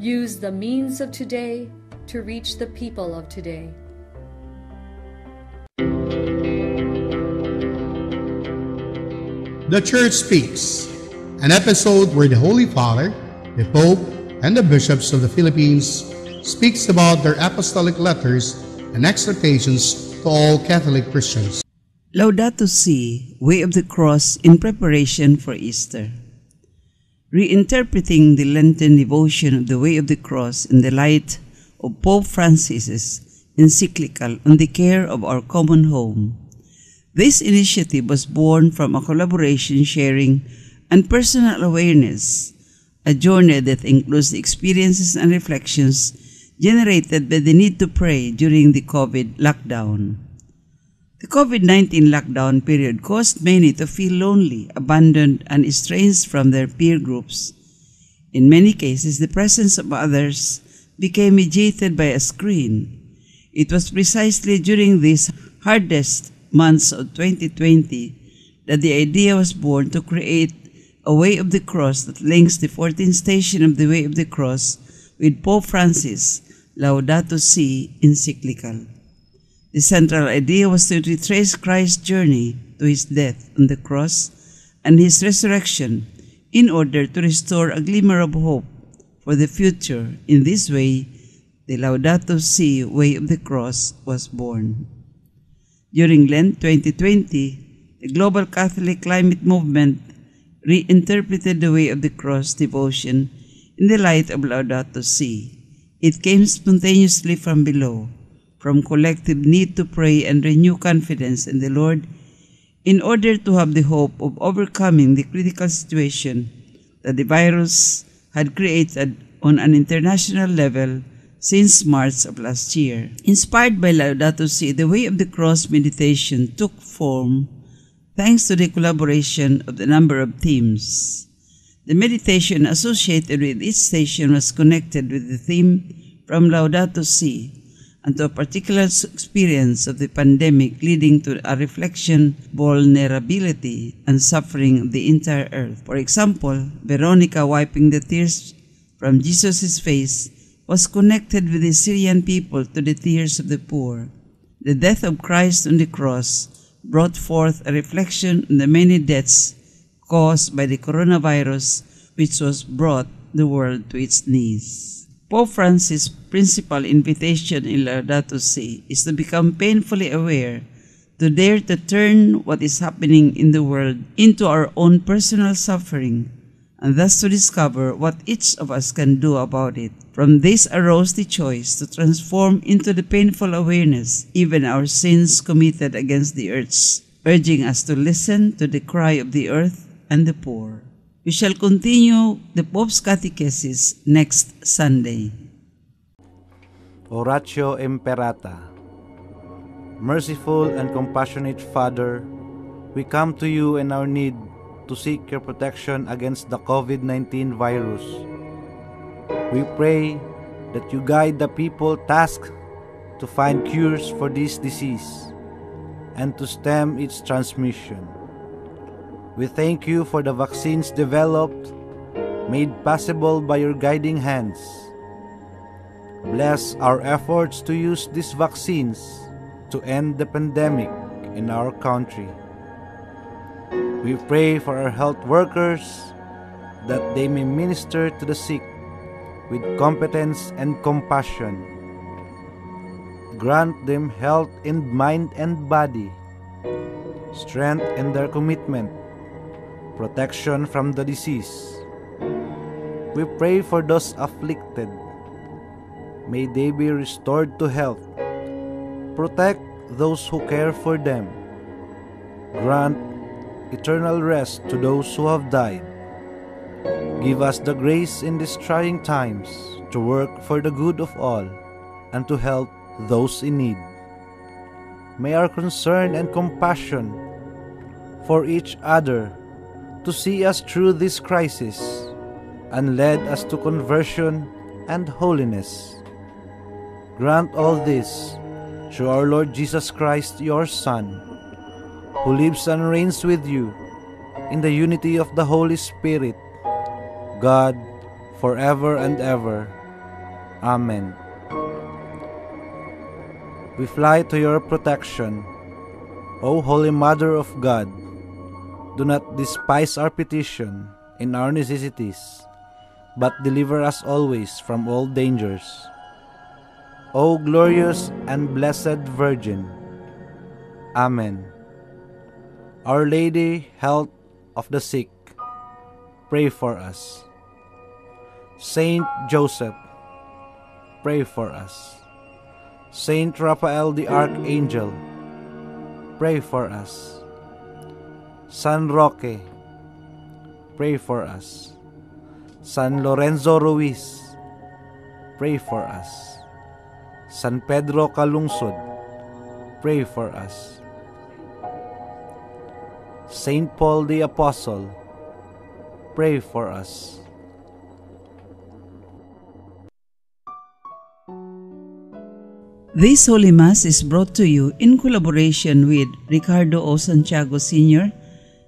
Use the means of today to reach the people of today. The Church Speaks, an episode where the Holy Father, the Pope, and the bishops of the Philippines speaks about their apostolic letters and exhortations to all Catholic Christians. Laudato Si', Way of the Cross in Preparation for Easter. Reinterpreting the Lenten devotion of the Way of the Cross in the light of Pope Francis's encyclical on the care of our common home. This initiative was born from a collaboration, sharing, and personal awareness, a journey that includes the experiences and reflections generated by the need to pray during the COVID lockdown. The COVID-19 lockdown period caused many to feel lonely, abandoned, and estranged from their peer groups. In many cases, the presence of others became mediated by a screen. It was precisely during these hardest months of 2020 that the idea was born to create a Way of the Cross that links the 14th station of the Way of the Cross with Pope Francis' Laudato Si' encyclical. The central idea was to retrace Christ's journey to his death on the cross and his resurrection in order to restore a glimmer of hope for the future. In this way, the Laudato Si' Way of the Cross was born. During Lent 2020, the Global Catholic Climate Movement reinterpreted the Way of the Cross devotion in the light of Laudato Si'. It came spontaneously from below, from collective need to pray and renew confidence in the Lord in order to have the hope of overcoming the critical situation that the virus had created on an international level since March of last year. Inspired by Laudato Si', the Way of the Cross meditation took form thanks to the collaboration of the number of themes. The meditation associated with each station was connected with the theme from Laudato Si' and to a particular experience of the pandemic, leading to a reflection, vulnerability, and suffering of the entire earth. For example, Veronica wiping the tears from Jesus' face was connected with the Syrian people to the tears of the poor. The death of Christ on the cross brought forth a reflection on the many deaths caused by the coronavirus, which was brought the world to its knees. Pope Francis' principal invitation in Laudato Si' is to become painfully aware, to dare to turn what is happening in the world into our own personal suffering, and thus to discover what each of us can do about it. From this arose the choice to transform into the painful awareness even our sins committed against the earth, urging us to listen to the cry of the earth and the poor. We shall continue the Pope's catechesis next Sunday. Oratio Imperata. Merciful and compassionate Father, we come to you in our need to seek your protection against the COVID-19 virus. We pray that you guide the people tasked to find cures for this disease and to stem its transmission. We thank you for the vaccines developed, made possible by your guiding hands. Bless our efforts to use these vaccines to end the pandemic in our country. We pray for our health workers that they may minister to the sick with competence and compassion. Grant them health in mind and body, strength in their commitment, protection from the disease. We pray for those afflicted. May they be restored to health. Protect those who care for them. Grant eternal rest to those who have died. Give us the grace in these trying times to work for the good of all and to help those in need. May our concern and compassion for each other to see us through this crisis and lead us to conversion and holiness. Grant all this through our Lord Jesus Christ, your Son, who lives and reigns with you in the unity of the Holy Spirit, God, forever and ever. Amen. We fly to your protection, O Holy Mother of God. Do not despise our petition in our necessities, but deliver us always from all dangers. O glorious and blessed Virgin. Amen. Our Lady, health of the sick, pray for us. Saint Joseph, pray for us. Saint Raphael the Archangel, pray for us. San Roque, pray for us. San Lorenzo Ruiz, pray for us. San Pedro Calungsod, pray for us. Saint Paul the Apostle, pray for us. This Holy Mass is brought to you in collaboration with Ricardo O. Santiago Sr.,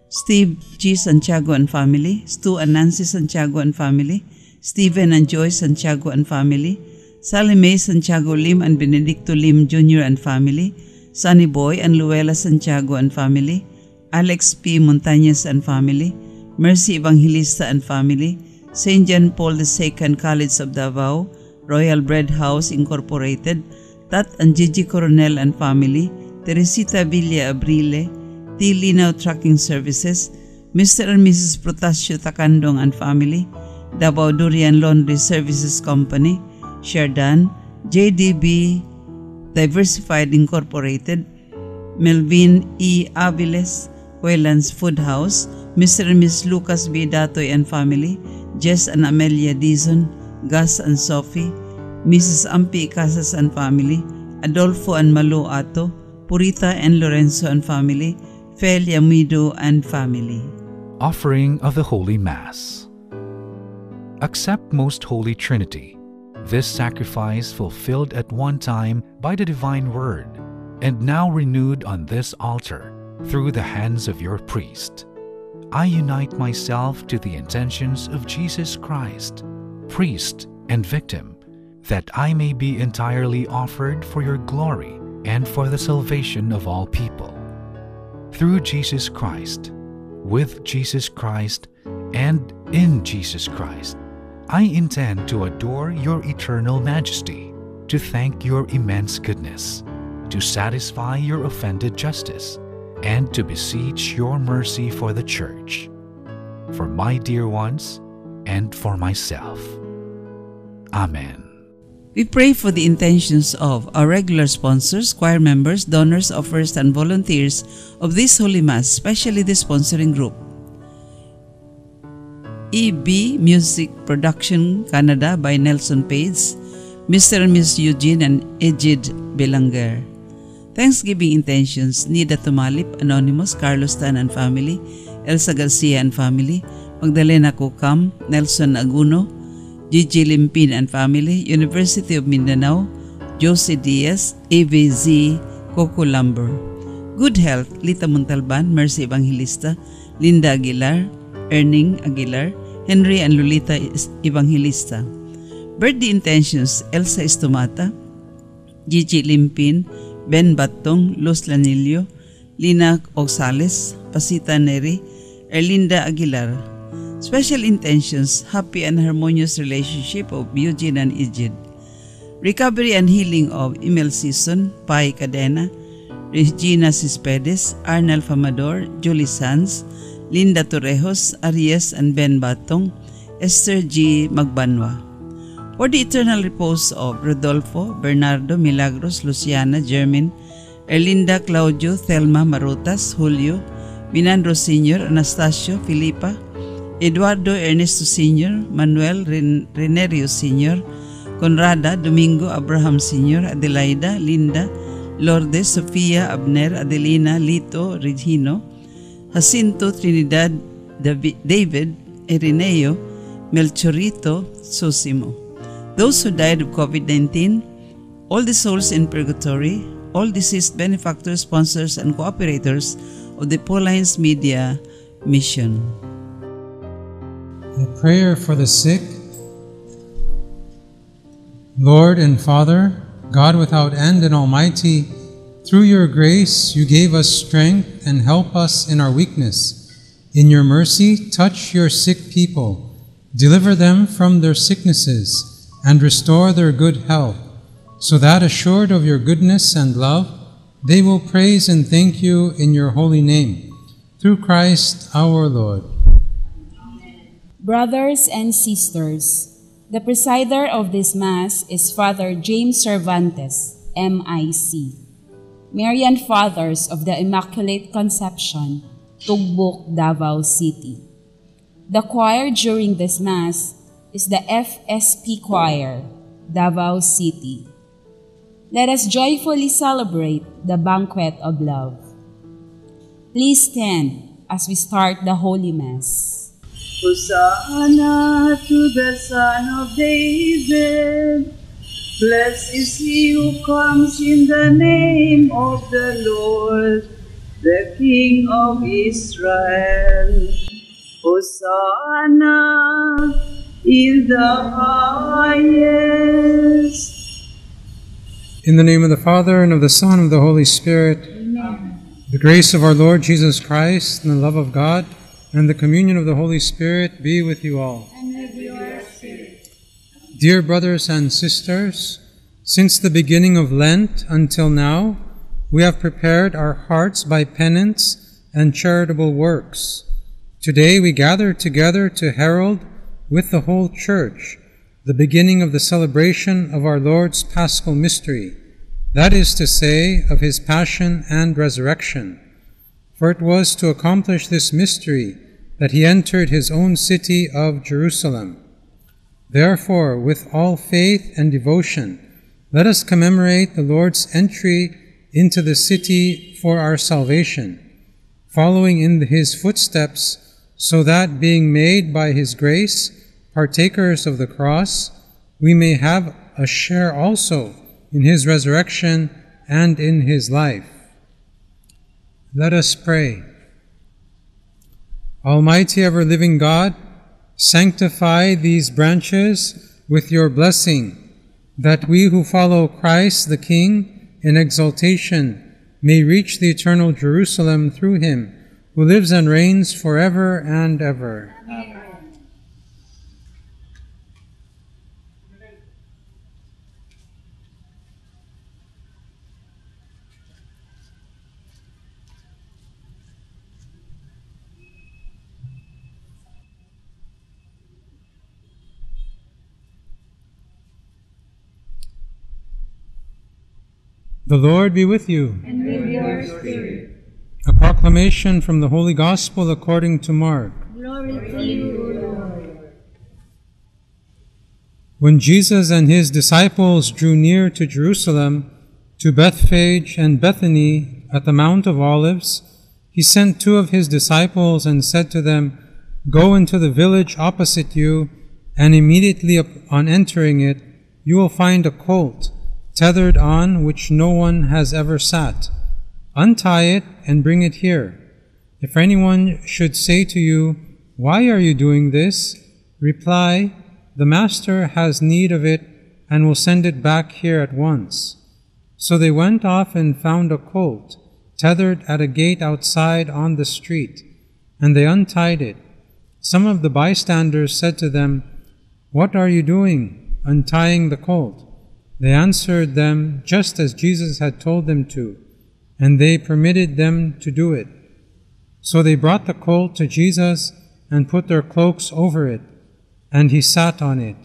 Steve G. Santiago and family, Stu and Nancy Santiago and family, Stephen and Joyce Santiago and family, Sally Mae Santiago Lim and Benedicto Lim Jr. and family, Sonny Boy and Luella Santiago and family, Alex P. Montañez and family, Mercy Evangelista and family, St. John Paul II College of Davao, Royal Bread House Incorporated, Tat and Gigi Coronel and family, Teresita Villa Abrile, T. Linaw Trucking Services, Mr. and Mrs. Protasio Takandong and family, Dabaw Durian Laundry Services Company, Shardan JDB Diversified Incorporated, Melvin E. Aviles, Whelan's Food House, Mr. and Ms. Lucas B. Datoy and family, Jess and Amelia Dizon, Gus and Sophie, Mrs. Ampi Casas and family, Adolfo and Malo Ato, Purita and Lorenzo and family, Fel Yamido and family. Offering of the Holy Mass. Accept, Most Holy Trinity, this sacrifice fulfilled at one time by the Divine Word, and now renewed on this altar through the hands of your priest. I unite myself to the intentions of Jesus Christ, priest and victim, that I may be entirely offered for your glory and for the salvation of all people. Through Jesus Christ, with Jesus Christ, and in Jesus Christ, I intend to adore your eternal majesty, to thank your immense goodness, to satisfy your offended justice, and to beseech your mercy for the Church, for my dear ones, and for myself. Amen. We pray for the intentions of our regular sponsors, choir members, donors, offers, and volunteers of this Holy Mass, especially the sponsoring group: EB Music Production Canada by Nelson Page, Mr. and Ms. Eugene and Egide Belanger. Thanksgiving intentions: Nida Tumalip, Anonymous, Carlos Tan and family, Elsa Garcia and family, Magdalena Kokam, Nelson Aguno, Gigi Limpin and family, University of Mindanao, Josie Diaz, AVZ, Coco Lumber. Good health: Lita Montalban, Mercy Evangelista, Linda Aguilar, Erning Aguilar, Henry and Lolita Evangelista. Birthday intentions: Elsa Estomata, Gigi Limpin, Ben Batong, Luz Lanillo, Lina Oxales, Pasita Neri, Erlinda Aguilar. Special intentions: happy and harmonious relationship of Eugene and Egide. Recovery and healing of Emil Season, Pai Cadena, Regina Cispedes, Arnel Famador, Julie Sanz, Linda Torrejos, Arias and Ben Batong, Esther G. Magbanwa. For the eternal repose of Rodolfo, Bernardo, Milagros, Luciana, Germin, Erlinda, Claudio, Thelma, Marutas, Julio, Minandro Sr., Anastasio, Filipa, Eduardo, Ernesto Sr., Manuel, Renerio Sr., Conrada, Domingo, Abraham Sr., Adelaida, Linda, Lourdes, Sofia, Abner, Adelina, Lito, Regino, Jacinto, Trinidad, David, Ireneo, Melchorito, Susimo. Those who died of COVID-19, all the souls in purgatory, all deceased benefactors, sponsors, and cooperators of the Pauline Media Mission. A prayer for the sick. Lord and Father, God without end and almighty, through your grace you gave us strength and help us in our weakness. In your mercy, touch your sick people, deliver them from their sicknesses, and restore their good health, so that assured of your goodness and love, they will praise and thank you in your holy name. Through Christ our Lord. Brothers and sisters, the presider of this Mass is Father James Cervantes, M.I.C. Marian Fathers of the Immaculate Conception, Tugbok, Davao City. The choir during this Mass is the FSP Choir, Davao City. Let us joyfully celebrate the banquet of love. Please stand as we start the Holy Mass. Hosanna to the Son of David. Blessed is he who comes in the name of the Lord, the King of Israel. Hosanna in the highest. In the name of the Father, and of the Son, and of the Holy Spirit. Amen. The grace of our Lord Jesus Christ, and the love of God, and the communion of the Holy Spirit be with you all. And with your spirit. Dear brothers and sisters, since the beginning of Lent until now, we have prepared our hearts by penance and charitable works. Today we gather together to herald with the whole Church the beginning of the celebration of our Lord's Paschal Mystery, that is to say, of His Passion and Resurrection. For it was to accomplish this mystery that He entered His own city of Jerusalem. Therefore, with all faith and devotion, let us commemorate the Lord's entry into the city for our salvation, following in His footsteps, so that, being made by His grace partakers of the cross, we may have a share also in His resurrection and in His life. Let us pray. Almighty ever-living God, sanctify these branches with your blessing, that we who follow Christ the King in exaltation may reach the eternal Jerusalem through Him, who lives and reigns forever and ever. Amen. The Lord be with you. And with your spirit. A proclamation from the Holy Gospel according to Mark. Glory to you, Lord. When Jesus and His disciples drew near to Jerusalem, to Bethphage and Bethany at the Mount of Olives, He sent two of His disciples and said to them, "Go into the village opposite you, and immediately on entering it, you will find a colt tethered on which no one has ever sat. Untie it and bring it here. If anyone should say to you, 'Why are you doing this?' reply, 'The master has need of it and will send it back here at once.'" So they went off and found a colt tethered at a gate outside on the street, and they untied it. Some of the bystanders said to them, "What are you doing, untying the colt?" They answered them just as Jesus had told them to, and they permitted them to do it. So they brought the colt to Jesus and put their cloaks over it, and He sat on it.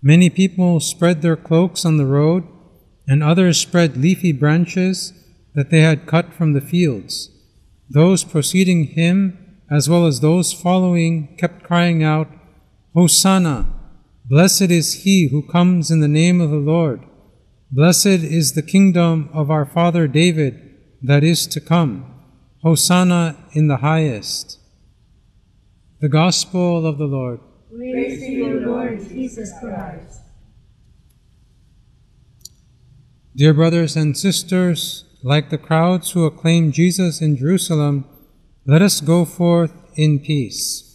Many people spread their cloaks on the road, and others spread leafy branches that they had cut from the fields. Those preceding Him, as well as those following, kept crying out, "Hosanna! Blessed is He who comes in the name of the Lord. Blessed is the kingdom of our father David that is to come. Hosanna in the highest." The Gospel of the Lord. Praise to you, Lord Jesus Christ. Dear brothers and sisters, like the crowds who acclaim Jesus in Jerusalem, let us go forth in peace.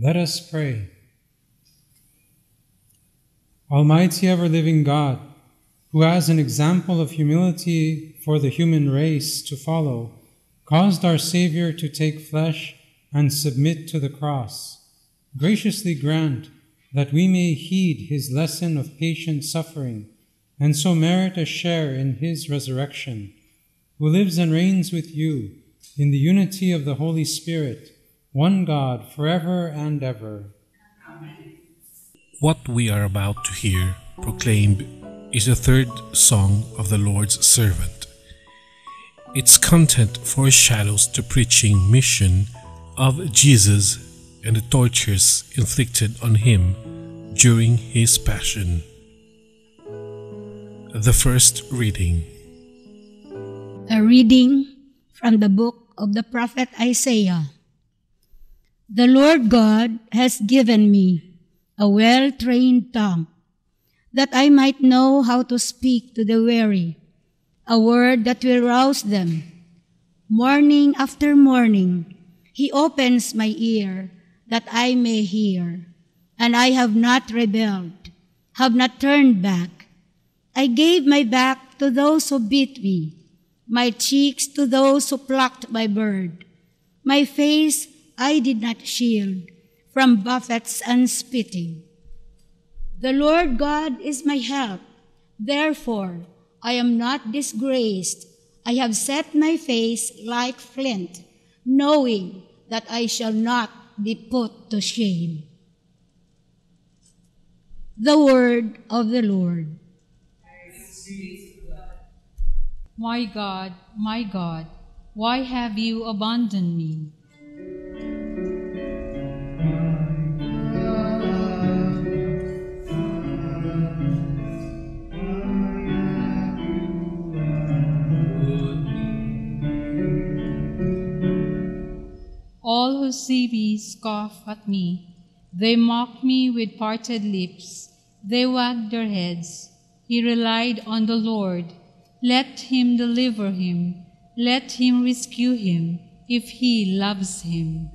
Let us pray. Almighty ever-living God, who as an example of humility for the human race to follow, caused our Savior to take flesh and submit to the cross, graciously grant that we may heed his lesson of patient suffering and so merit a share in his resurrection, who lives and reigns with you in the unity of the Holy Spirit, one God, forever and ever. Amen. What we are about to hear proclaimed is the third song of the Lord's servant. Its content foreshadows the preaching mission of Jesus and the tortures inflicted on him during his passion. The first reading. A reading from the book of the prophet Isaiah. The Lord God has given me a well-trained tongue, that I might know how to speak to the weary, a word that will rouse them. Morning after morning, he opens my ear, that I may hear. And I have not rebelled, have not turned back. I gave my back to those who beat me, my cheeks to those who plucked my beard, my face I did not shield from buffets and spitting. The Lord God is my help. Therefore, I am not disgraced. I have set my face like flint, knowing that I shall not be put to shame. The word of the Lord. My God, why have you abandoned me? All who see me scoff at me. They mock me with parted lips. They wag their heads. He relied on the Lord. Let him deliver him. Let him rescue him, if he loves him.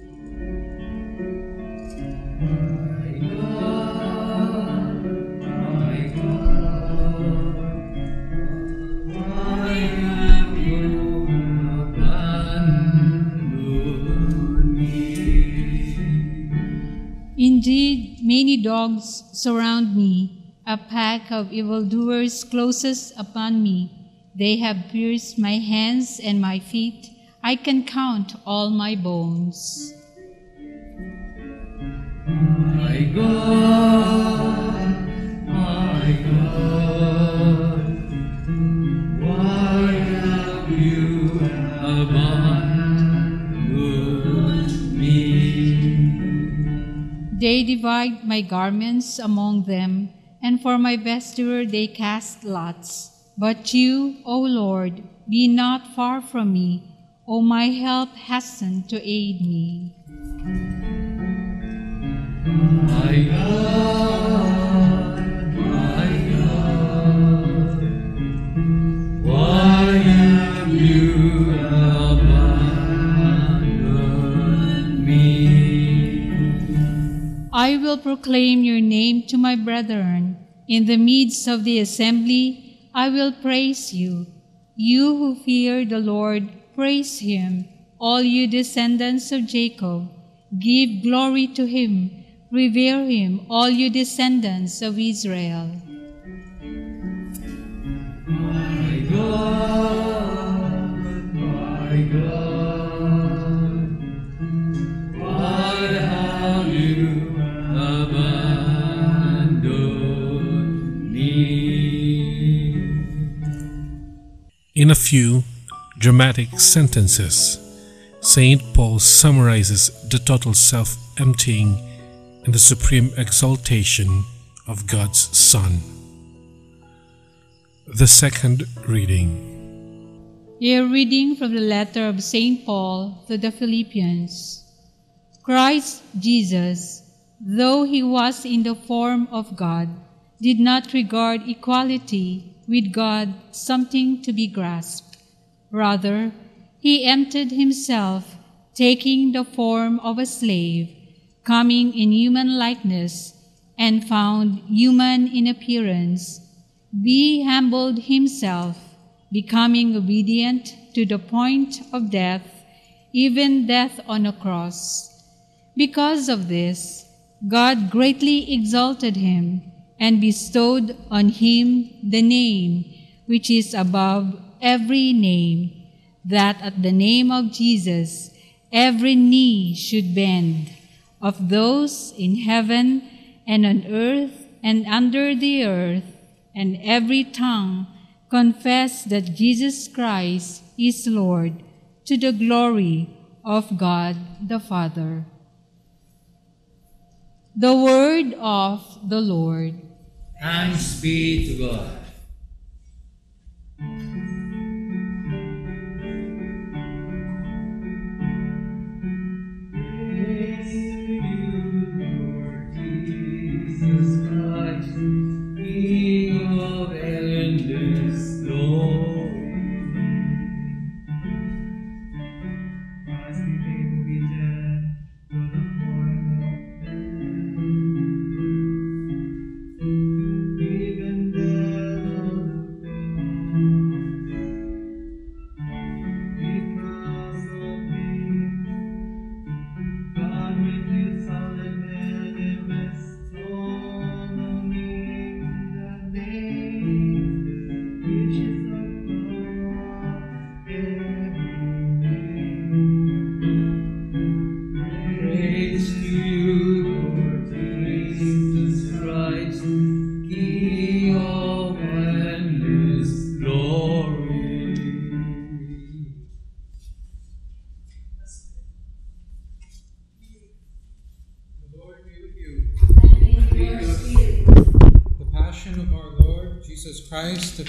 Indeed, many dogs surround me, a pack of evildoers closes upon me. They have pierced my hands and my feet. I can count all my bones. My God, my God, why have you abandoned me? They divide my garments among them, and for my vesture they cast lots. But you, O Lord, be not far from me. O my help, hasten to aid me. My God, my God, why have you abandoned me? I will proclaim your name to my brethren. In the midst of the assembly, I will praise you. You who fear the Lord, praise him. All you descendants of Jacob, give glory to him. Revere him, all you descendants of Israel. My God, why have you abandoned me? In a few dramatic sentences, St. Paul summarizes the total self-emptying and the supreme exaltation of God's Son. The second reading. A reading from the letter of St. Paul to the Philippians. Christ Jesus, though he was in the form of God, did not regard equality with God something to be grasped. Rather, he emptied himself, taking the form of a slave, coming in human likeness, and found human in appearance. He humbled himself, becoming obedient to the point of death, even death on a cross. Because of this, God greatly exalted him and bestowed on him the name which is above every name, that at the name of Jesus every knee should bend, of those in heaven and on earth and under the earth, and every tongue confess that Jesus Christ is Lord, to the glory of God the Father. The word of the Lord. Thanks be to God.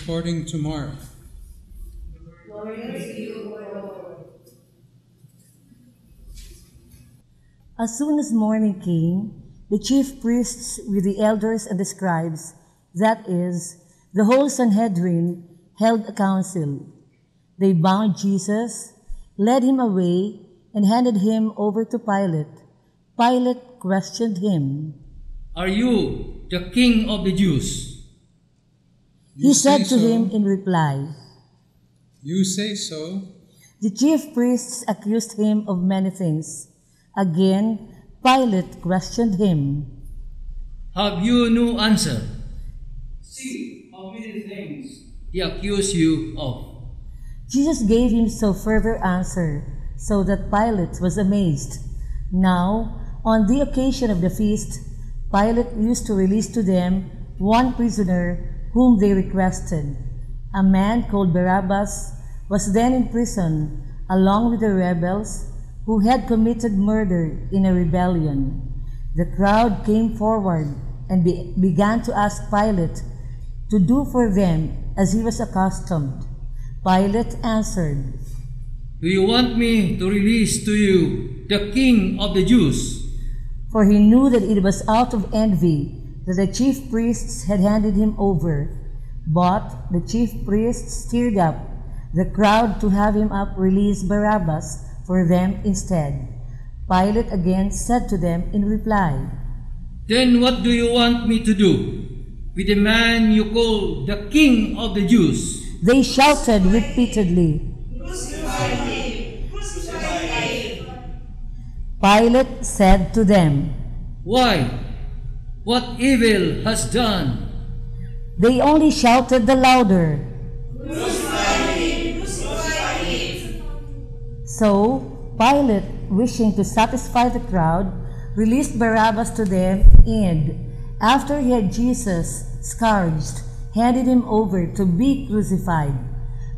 According to Mark. Glory to you, Lord. As soon as morning came, the chief priests with the elders and the scribes, that is, the whole Sanhedrin, held a council. They bound Jesus, led him away, and handed him over to Pilate. Pilate questioned him, "Are you the king of the Jews?" He said to him in reply, "You say so." The chief priests accused him of many things. Again, Pilate questioned him, "Have you no answer? See how many things he accused you of." Jesus gave him no further answer, so that Pilate was amazed. Now, on the occasion of the feast, Pilate used to release to them one prisoner whom they requested. A man called Barabbas was then in prison along with the rebels who had committed murder in a rebellion. The crowd came forward and began to ask Pilate to do for them as he was accustomed. Pilate answered, "Do you want me to release to you the king of the Jews?" For he knew that it was out of envy that the chief priests had handed him over. But the chief priests stirred up the crowd to have him release Barabbas for them instead. Pilate again said to them in reply, "Then what do you want me to do?" with the man you call the King of the Jews. They shouted repeatedly, "Crucify him! Crucify him!" Pilate said to them, "Why? What evil has done?" They only shouted the louder, "Crucify him! Crucify him!" So Pilate, wishing to satisfy the crowd, released Barabbas to them and, after he had Jesus scourged, handed him over to be crucified.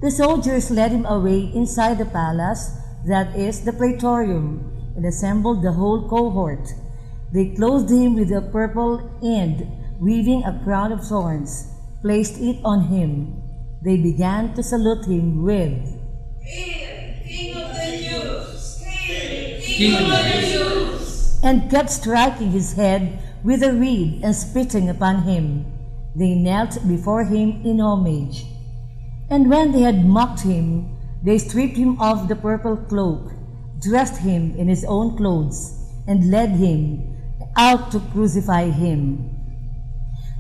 The soldiers led him away inside the palace, that is, the praetorium, and assembled the whole cohort. They clothed him with a purple and, weaving a crown of thorns, placed it on him. They began to salute him with, "Hail, King of the Jews! Hail, King of the Jews!" and kept striking his head with a reed and spitting upon him. They knelt before him in homage. And when they had mocked him, they stripped him of the purple cloak, dressed him in his own clothes, and led him out to crucify him.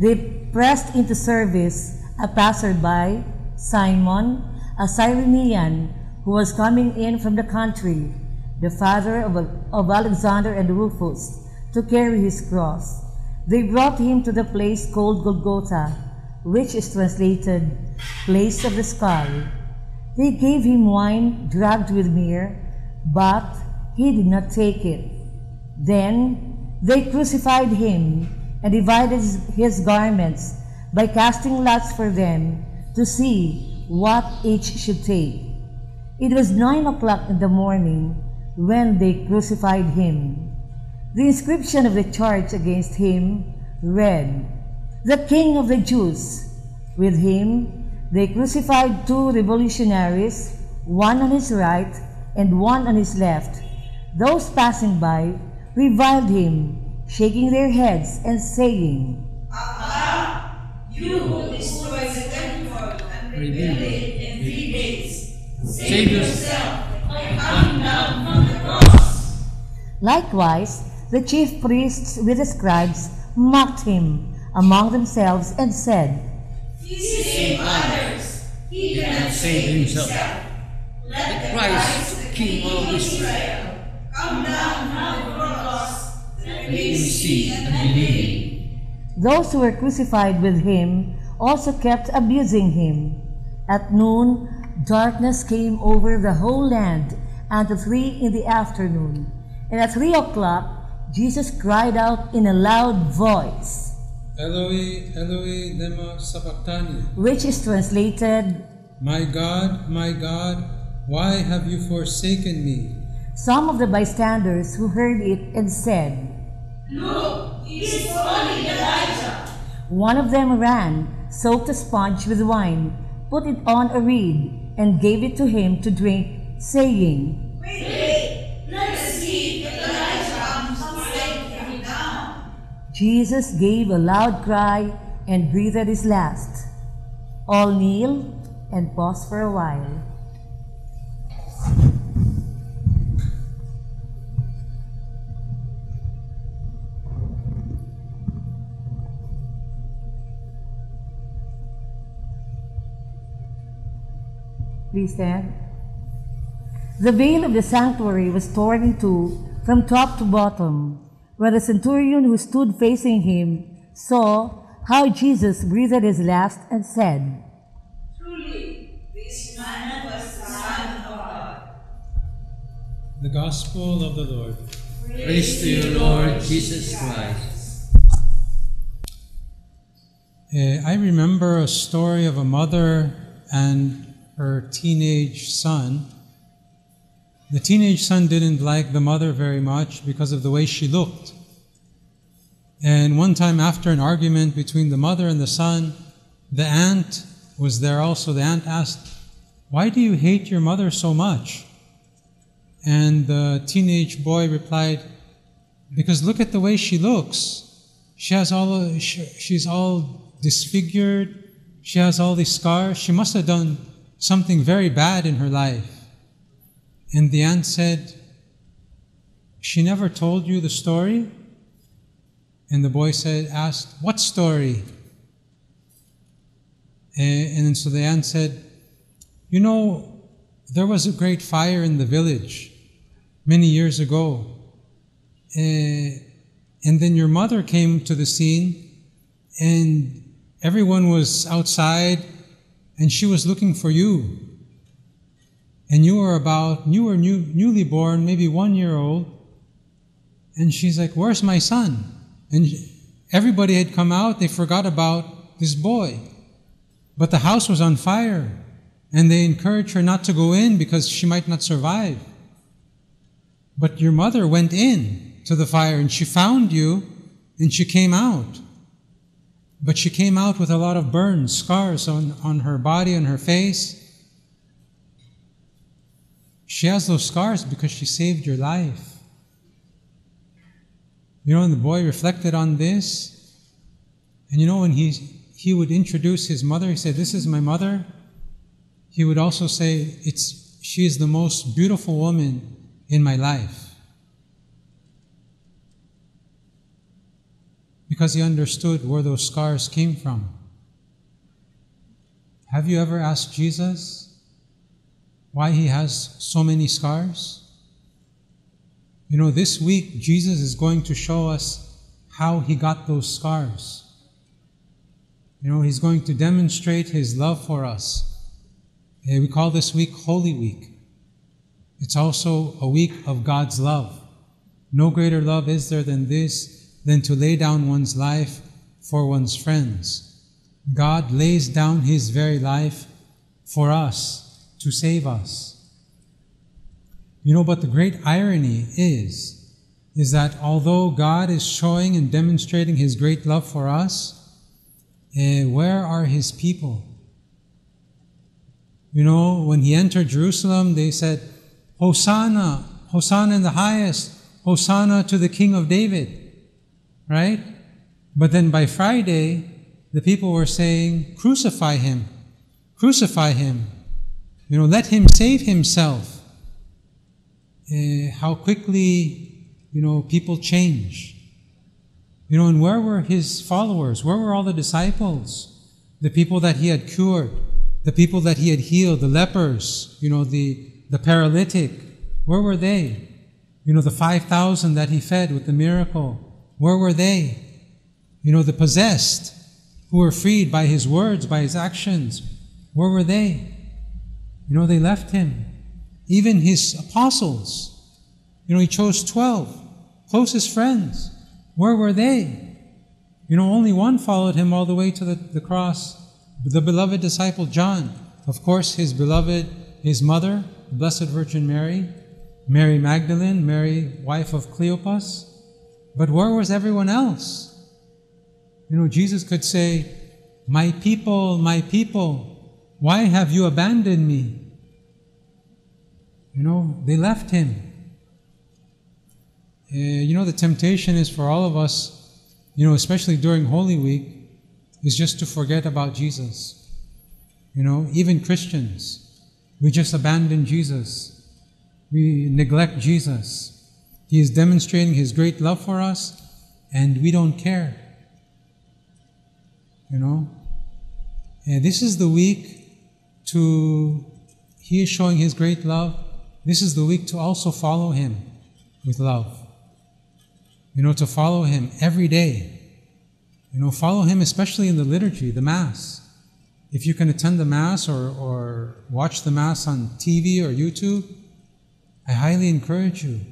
They pressed into service a passerby, Simon, a Cyrenian who was coming in from the country, the father of Alexander and Rufus, to carry his cross. They brought him to the place called Golgotha, which is translated Place of the Skull. They gave him wine drugged with myrrh, but he did not take it. Then they crucified him and divided his garments by casting lots for them to see what each should take. It was 9 o'clock in the morning when they crucified him. The inscription of the charge against him read, "The King of the Jews." With him, they crucified two revolutionaries, one on his right and one on his left. Those passing by reviled him, shaking their heads and saying, "Allah, you who destroy the temple and rebuild it in 3 days, save yourself by coming down from the cross." Likewise, the chief priests with the scribes mocked him among themselves and said, "He saved others, he did not save himself. Let the Christ, King of Israel, come down from the cross, that we may see and believe." Those who were crucified with him also kept abusing him. At noon, darkness came over the whole land until 3 in the afternoon. And at 3 o'clock, Jesus cried out in a loud voice, "Eloi, Eloi, lema sabachthani," which is translated, my God, why have you forsaken me?" Some of the bystanders who heard it and said, "Look, he is calling Elijah." One of them ran, soaked a sponge with wine, put it on a reed, and gave it to him to drink, saying, "Wait, let us see if Elijah comes right now." Jesus gave a loud cry and breathed his last. All kneel and pause for a while. Please stand. The veil of the sanctuary was torn in two from top to bottom. When the centurion who stood facing him saw how Jesus breathed his last and said, "Truly, this man was the Son of God." The Gospel of the Lord. Praise to you, Lord Jesus Christ. I remember a story of a mother and her teenage son. The teenage son didn't like the mother very much because of the way she looked. And one time after an argument between the mother and the son, the aunt was there also. The aunt asked, "Why do you hate your mother so much?" And the teenage boy replied, "Because look at the way she looks. She's all disfigured. She has all these scars. She must have done something very bad in her life." And the aunt said, "She never told you the story?" And the boy asked, "What story?" And so the aunt said, you know, there was a great fire in the village many years ago. And then your mother came to the scene, and everyone was outside, and she was looking for you. And you were newly born, maybe 1 year old. And she's like, where's my son? And everybody had come out. They forgot about this boy. But the house was on fire. And they encouraged her not to go in because she might not survive. But your mother went in to the fire, and she found you, and she came out. But she came out with a lot of burns, scars on her body and her face. She has those scars because she saved your life. You know, and the boy reflected on this. And you know, when he would introduce his mother, he said, this is my mother. He would also say, she is the most beautiful woman in my life. Because he understood where those scars came from. Have you ever asked Jesus why he has so many scars? You know, this week, Jesus is going to show us how he got those scars. You know, he's going to demonstrate his love for us. We call this week Holy Week. It's also a week of God's love. No greater love is there than this, than to lay down one's life for one's friends. God lays down his very life for us, to save us. You know, but the great irony is that although God is showing and demonstrating his great love for us, where are his people? You know, when he entered Jerusalem, they said, Hosanna, Hosanna in the highest, Hosanna to the King of David, right? But then by Friday, the people were saying, crucify him, you know, let him save himself. How quickly, you know, people change. You know, and where were his followers? Where were all the disciples? The people that he had cured, the people that he had healed, the lepers, you know, the paralytic. Where were they? You know, the 5,000 that he fed with the miracle. Where were they? You know, the possessed who were freed by his words, by his actions. Where were they? You know, they left him. Even his apostles, you know, he chose 12 closest friends. Where were they? You know, only one followed him all the way to the cross, the beloved disciple John. Of course, his beloved, his mother, the Blessed Virgin Mary, Mary Magdalene, Mary, wife of Cleopas. But where was everyone else? You know, Jesus could say, my people, why have you abandoned me? You know, they left him. You know, the temptation is for all of us, you know, especially during Holy Week, is just to forget about Jesus. You know, even Christians, we just abandon Jesus. We neglect Jesus. He is demonstrating his great love for us, and we don't care. You know, and this is the week to, he is showing his great love. This is the week to also follow him with love. You know, to follow him every day. You know, follow him especially in the liturgy, the Mass. If you can attend the Mass or watch the Mass on TV or YouTube, I highly encourage you.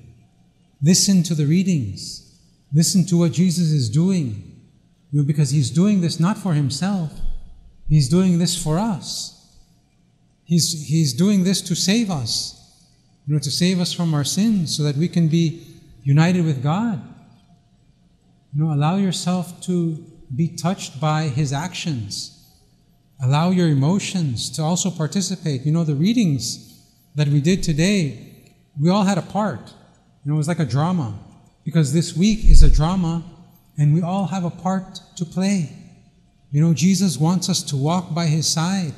Listen to the readings. Listen to what Jesus is doing. You know, because he's doing this not for himself. He's doing this for us. He's doing this to save us. You know, to save us from our sins so that we can be united with God. You know, allow yourself to be touched by his actions. Allow your emotions to also participate. You know, the readings that we did today, we all had a part. You know, it was like a drama, because this week is a drama and we all have a part to play. You know, Jesus wants us to walk by his side.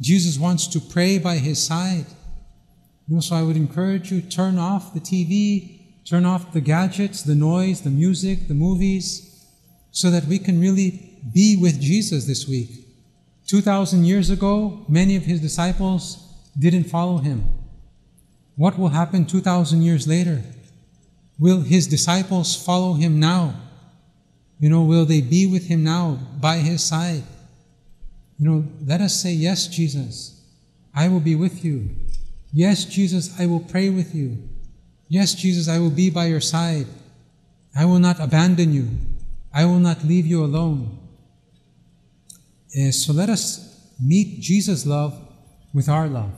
Jesus wants to pray by his side. You know, so I would encourage you, turn off the TV, turn off the gadgets, the noise, the music, the movies, so that we can really be with Jesus this week. 2,000 years ago, many of his disciples didn't follow him. What will happen 2,000 years later? Will his disciples follow him now? You know, will they be with him now, by his side? You know, let us say, yes, Jesus, I will be with you. Yes, Jesus, I will pray with you. Yes, Jesus, I will be by your side. I will not abandon you. I will not leave you alone. So let us meet Jesus' love with our love.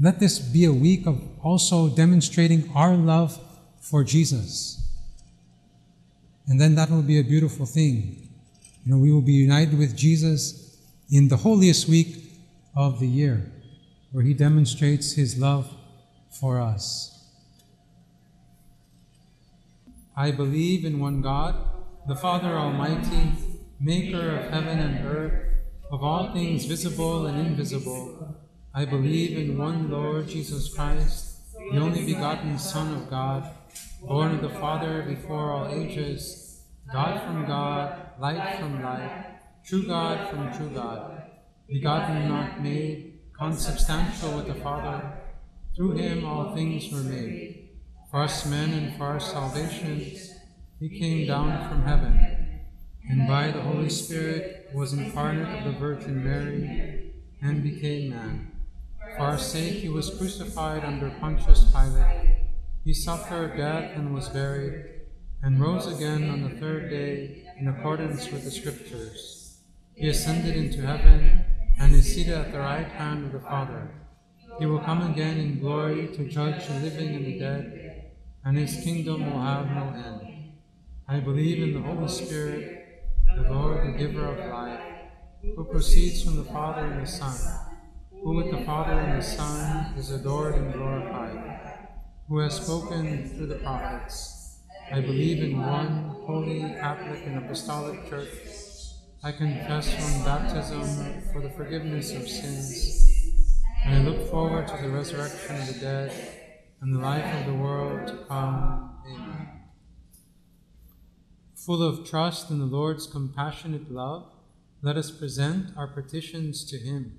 Let this be a week of also demonstrating our love for Jesus. And then that will be a beautiful thing. You know, we will be united with Jesus in the holiest week of the year, where he demonstrates his love for us. I believe in one God, the Father Almighty, maker of heaven and earth, of all things visible and invisible. I believe in one Lord Jesus Christ, the only begotten Son of God, born of the Father before all ages, God from God, light from light, true God from true God, begotten, not made, consubstantial with the Father. Through him all things were made. For us men and for our salvation, he came down from heaven, and by the Holy Spirit was incarnate of the Virgin Mary, and became man. For our sake he was crucified under Pontius Pilate. He suffered death and was buried, and rose again on the third day in accordance with the Scriptures. He ascended into heaven and is seated at the right hand of the Father. He will come again in glory to judge the living and the dead, and his kingdom will have no end. I believe in the Holy Spirit, the Lord, the giver of life, who proceeds from the Father and the Son, who with the Father and the Son is adored and glorified, who has spoken through the prophets. I believe in one holy, Catholic, and Apostolic Church. I confess one baptism for the forgiveness of sins, and I look forward to the resurrection of the dead and the life of the world to come. Amen. Full of trust in the Lord's compassionate love, let us present our petitions to him,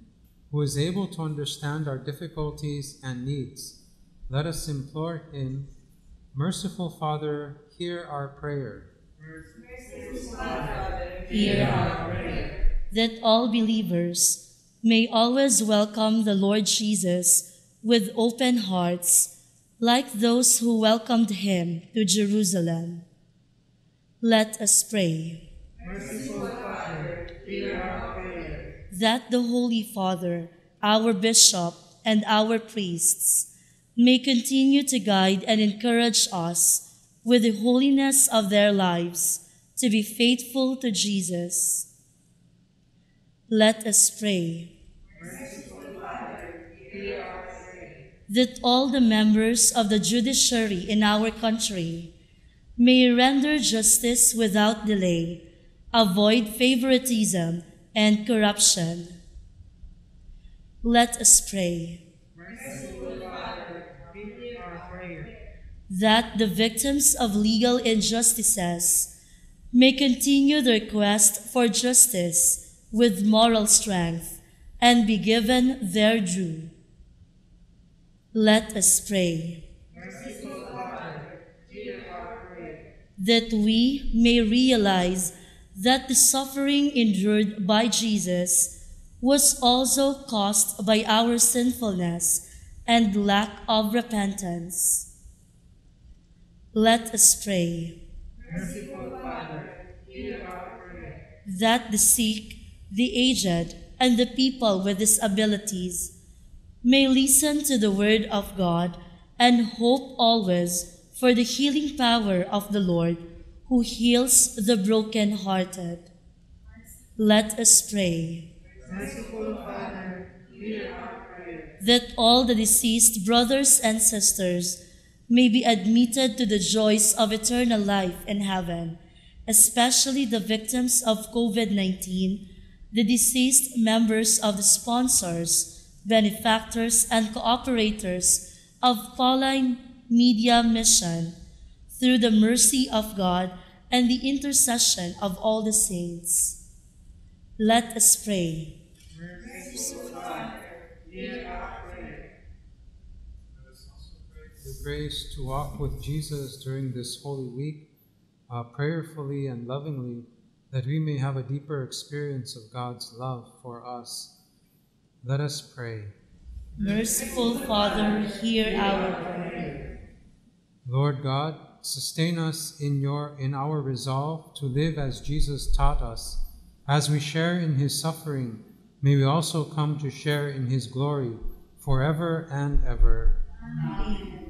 who is able to understand our difficulties and needs. Let us implore him, Merciful Father, hear our prayer. Merciful Father, hear our prayer. That all believers may always welcome the Lord Jesus with open hearts, like those who welcomed him to Jerusalem. Let us pray. Merciful Father, hear our prayer. That the Holy Father, our Bishop, and our priests may continue to guide and encourage us with the holiness of their lives to be faithful to Jesus. Let us pray. That all the members of the judiciary in our country may render justice without delay, avoid favoritism and corruption. Let us pray. That the victims of legal injustices may continue their quest for justice with moral strength and be given their due. Let us pray. Merciful Father, hear our prayer. That we may realize that the suffering endured by Jesus was also caused by our sinfulness and lack of repentance. Let us pray. Merciful Father, hear our prayer. That the sick, the aged, and the people with disabilities may listen to the word of God and hope always for the healing power of the Lord who heals the brokenhearted. Let us pray. Merciful Father, hear our prayer. That all the deceased brothers and sisters may be admitted to the joys of eternal life in heaven, especially the victims of COVID-19, the deceased members of the sponsors, benefactors, and cooperators of Pauline Media Mission, through the mercy of God and the intercession of all the saints. Let us pray. Merciful Father, hear our prayer. Let us also pray for grace to walk with Jesus during this Holy Week, prayerfully and lovingly, that we may have a deeper experience of God's love for us. Let us pray. Merciful Father, hear our prayer. Lord God, sustain us in our resolve to live as Jesus taught us. As we share in his suffering, may we also come to share in his glory forever and ever. Amen.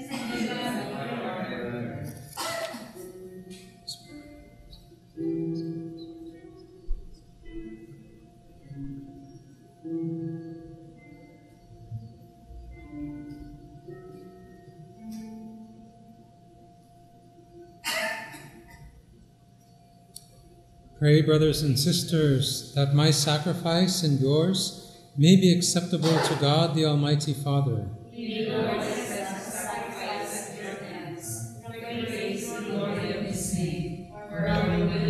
Pray, brothers and sisters, that my sacrifice and yours may be acceptable to God, the Almighty Father. May the Lord accept the sacrifice at your hands, for the grace and glory of his name, forever and ever.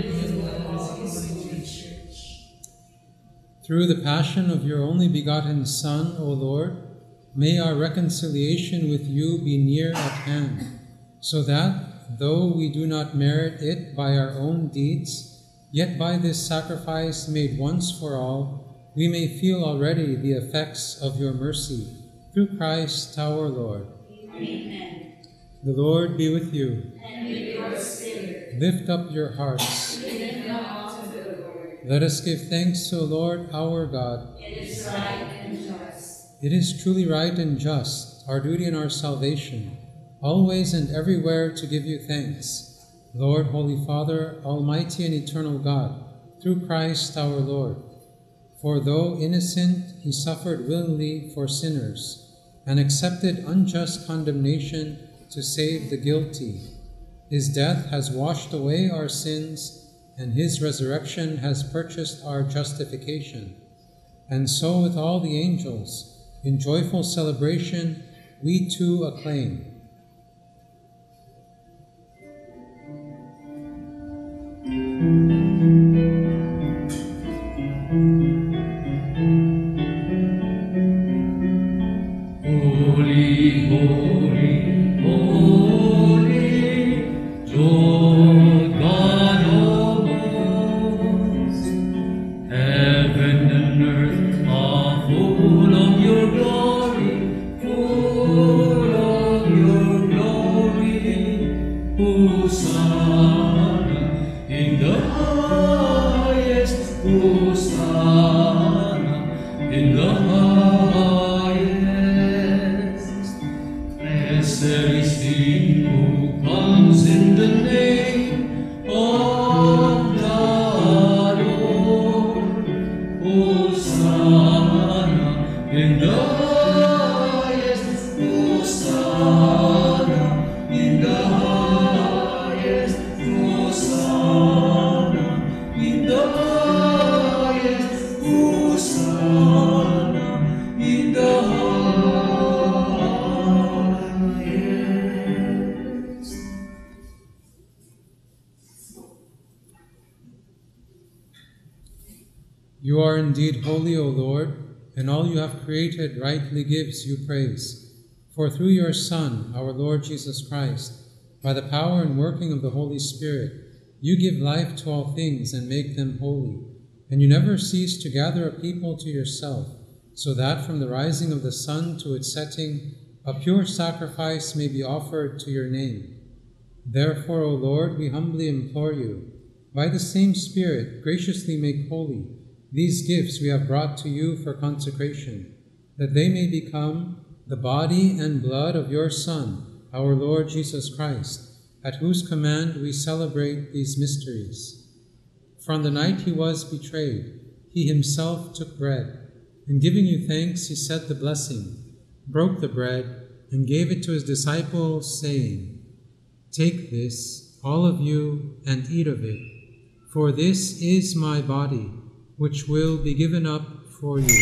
Through the passion of your only begotten Son, O Lord, may our reconciliation with you be near at hand, so that, though we do not merit it by our own deeds, yet by this sacrifice made once for all, we may feel already the effects of your mercy. Through Christ our Lord. Amen. The Lord be with you. And with your spirit. Lift up your hearts. We lift them up to the Lord. Let us give thanks to the Lord our God. It is right and just. It is truly right and just, our duty and our salvation, always and everywhere to give you thanks, Lord, Holy Father, Almighty and Eternal God, through Christ our Lord. For though innocent, he suffered willingly for sinners, and accepted unjust condemnation to save the guilty. His death has washed away our sins, and his resurrection has purchased our justification. And so with all the angels, in joyful celebration, we too acclaim. Rightly gives you praise. For through your Son, our Lord Jesus Christ, by the power and working of the Holy Spirit, you give life to all things and make them holy, and you never cease to gather a people to yourself, so that from the rising of the sun to its setting, a pure sacrifice may be offered to your name. Therefore, O Lord, we humbly implore you, by the same Spirit graciously make holy these gifts we have brought to you for consecration, that they may become the body and blood of your Son, our Lord Jesus Christ, at whose command we celebrate these mysteries. From the night he was betrayed, he himself took bread, and giving you thanks, he said the blessing, broke the bread, and gave it to his disciples, saying, Take this, all of you, and eat of it, for this is my body, which will be given up for you.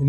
In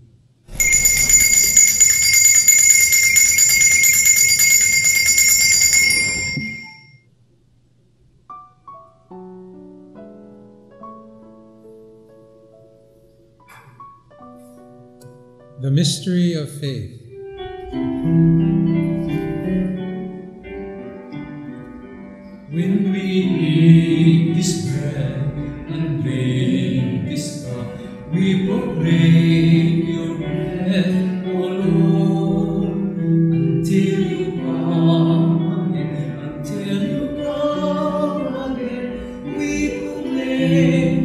The mystery of faith. When we eat this bread and drink this cup, we proclaim your death, O Lord, until you come again, we proclaim.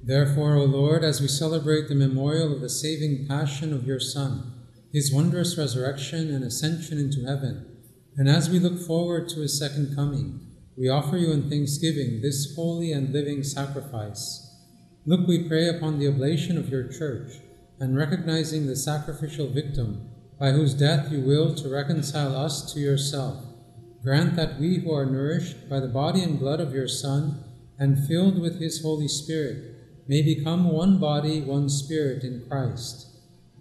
Therefore, O Lord, as we celebrate the memorial of the saving passion of your Son, his wondrous resurrection and ascension into heaven, and as we look forward to his second coming, we offer you in thanksgiving this holy and living sacrifice. Look, we pray, upon the oblation of your Church, and recognizing the sacrificial victim by whose death you will to reconcile us to yourself. Grant that we who are nourished by the body and blood of your Son and filled with his Holy Spirit may become one body, one spirit in Christ.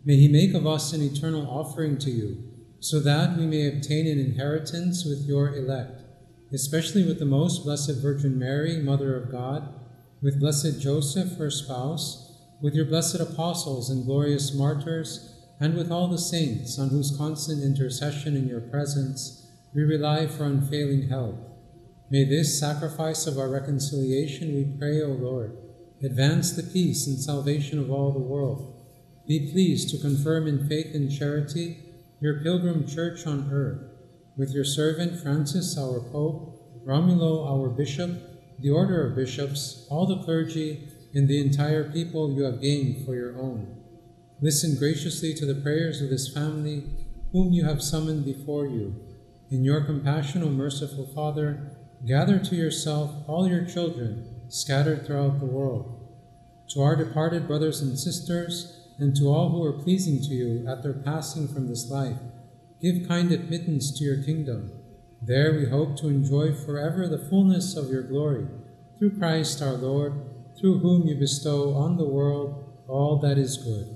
May he make of us an eternal offering to you, so that we may obtain an inheritance with your elect, especially with the most blessed Virgin Mary, Mother of God, with blessed Joseph, her spouse, with your blessed apostles and glorious martyrs, and with all the saints on whose constant intercession in your presence we rely for unfailing help. May this sacrifice of our reconciliation, we pray, O Lord, advance the peace and salvation of all the world. Be pleased to confirm in faith and charity your pilgrim church on earth, with your servant Francis, our Pope, Romulo, our Bishop, the order of bishops, all the clergy, and the entire people you have gained for your own. Listen graciously to the prayers of this family, whom you have summoned before you. In your compassion, O merciful Father, gather to yourself all your children, scattered throughout the world. To our departed brothers and sisters, and to all who are pleasing to you at their passing from this life, give kind admittance to your kingdom. There we hope to enjoy forever the fullness of your glory, through Christ our Lord, through whom you bestow on the world all that is good.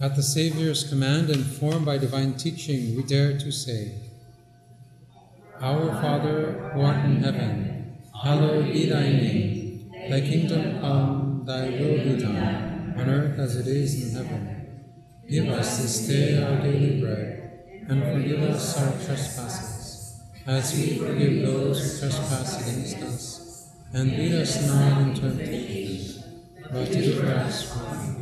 At the Savior's command, informed by divine teaching, we dare to say, Our Father, who art in heaven, hallowed be thy name. Thy kingdom come, thy will be done, on earth as it is in heaven. Give us this day our daily bread, and forgive us our trespasses, as we forgive those who trespass against us. And lead us not into temptation, but deliver us from evil.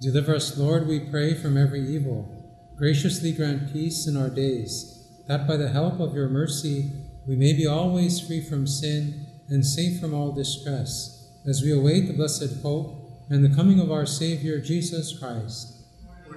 Deliver us, Lord, we pray, from every evil. Graciously grant peace in our days, that by the help of your mercy we may be always free from sin and safe from all distress, as we await the blessed hope and the coming of our Savior, Jesus Christ. For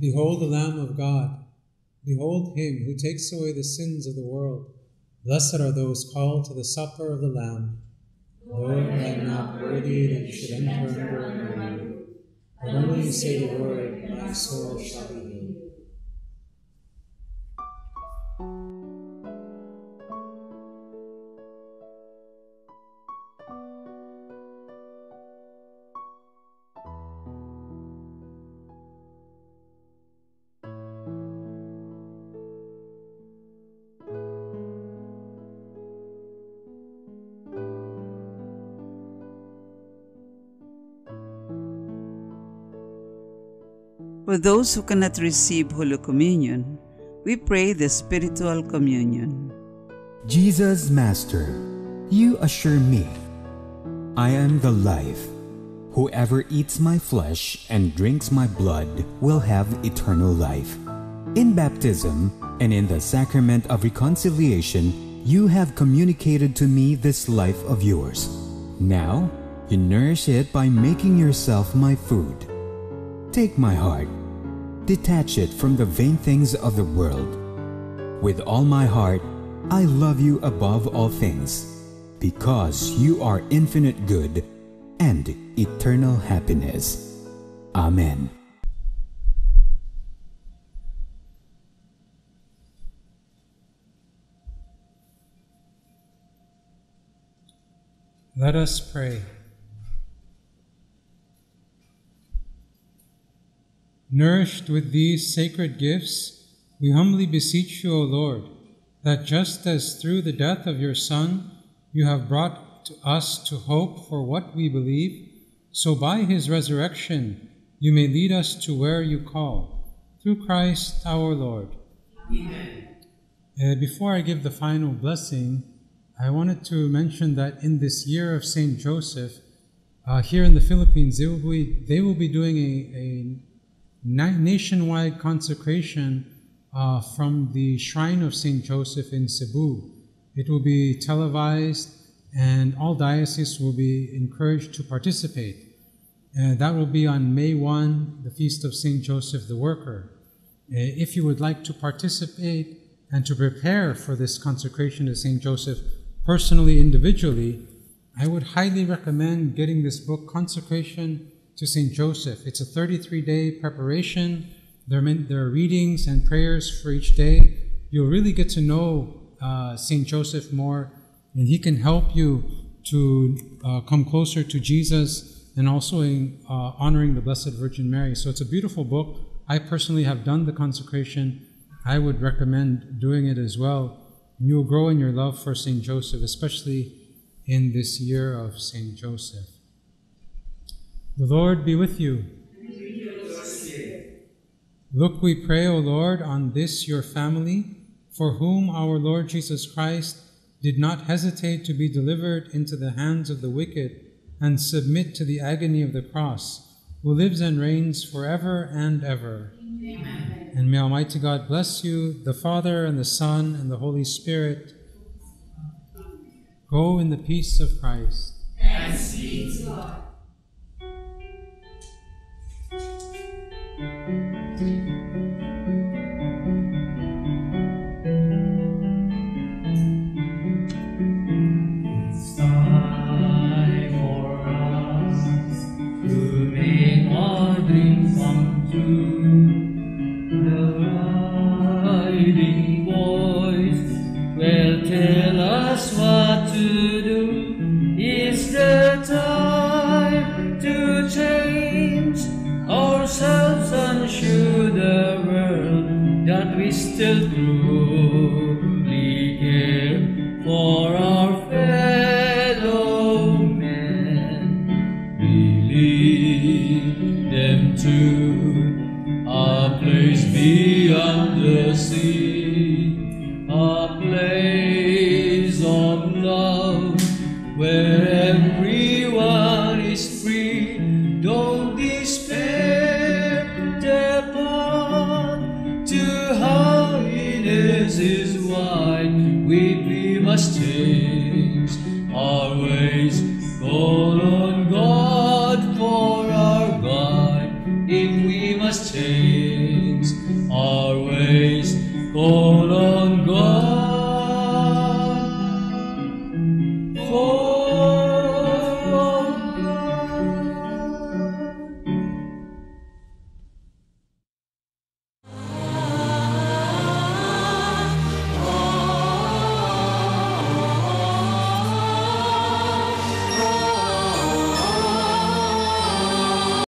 Behold the Lamb of God. Behold him who takes away the sins of the world. Blessed are those called to the supper of the Lamb. Lord, I am not worthy that you should enter under my roof, but only say the word, and my soul shall be healed. For those who cannot receive Holy Communion, we pray the Spiritual Communion. Jesus, Master, you assure me, I am the life. Whoever eats my flesh and drinks my blood will have eternal life. In baptism and in the sacrament of reconciliation, you have communicated to me this life of yours. Now, you nourish it by making yourself my food. Take my heart. Detach it from the vain things of the world. With all my heart, I love you above all things, because you are infinite good and eternal happiness. Amen. Let us pray. Nourished with these sacred gifts, we humbly beseech you, O Lord, that just as through the death of your Son you have brought to us to hope for what we believe, so by his resurrection you may lead us to where you call, through Christ our Lord. Amen. Before I give the final blessing, I wanted to mention that in this year of St. Joseph, here in the Philippines, they will be doing a nationwide consecration from the Shrine of St. Joseph in Cebu. It will be televised and all dioceses will be encouraged to participate. And that will be on May 1, the Feast of St. Joseph the Worker. If you would like to participate and to prepare for this consecration to St. Joseph personally, individually, I would highly recommend getting this book, Consecration to St. Joseph. It's a 33-day preparation. There are readings and prayers for each day. You'll really get to know St. Joseph more, and he can help you to come closer to Jesus and also in honoring the Blessed Virgin Mary. So it's a beautiful book. I personally have done the consecration. I would recommend doing it as well. You'll grow in your love for St. Joseph, especially in this year of St. Joseph. The Lord be with you. Look, we pray, O Lord, on this your family, for whom our Lord Jesus Christ did not hesitate to be delivered into the hands of the wicked and submit to the agony of the cross, who lives and reigns forever and ever. Amen. And may Almighty God bless you, the Father, and the Son, and the Holy Spirit. Go in the peace of Christ. Thanks be to God. If we must change our ways, go Lord.